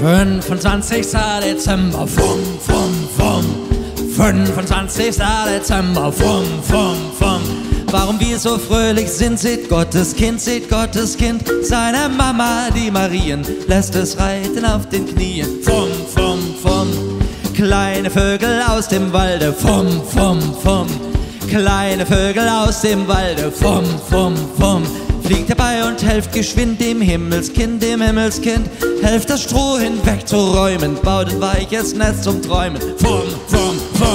25. Dezember, fum, fum, fum. 25. Dezember, fum, fum, fum. Warum wir so fröhlich sind, seht Gottes Kind, seine Mama, die Marien, lässt es reiten auf den Knien. Fum, fum, fum. Kleine Vögel aus dem Walde, fum, fum, fum. Kleine Vögel aus dem Walde, fum, fum, fum. Fliegt herbei und helft geschwind dem Himmelskind, dem Himmelskind. Helft das Stroh hinwegzuräumen, baut ein weiches Netz zum Träumen. Fum, fum, fum.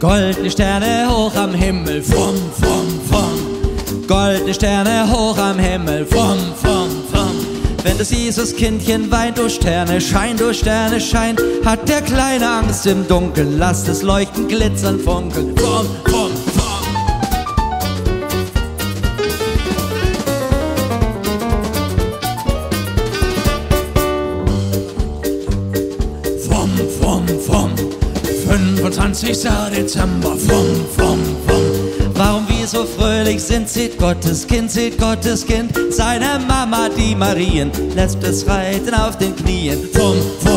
Goldene Sterne hoch am Himmel, fum, fum, fum. Goldene Sterne hoch am Himmel, fum, fum, fum. Wenn das Jesuskindchen weint, durch Sterne scheint, hat der Kleine Angst im Dunkeln, lasst es leuchten, glitzern, funkeln, fum, fum, fum. Fum, fum, fum. 25. Dezember, fum, fum, fum. Warum wir so fröhlich sind, seht Gottes Kind, seine Mama, die Marien, lässt es reiten auf den Knien. Fum, fum.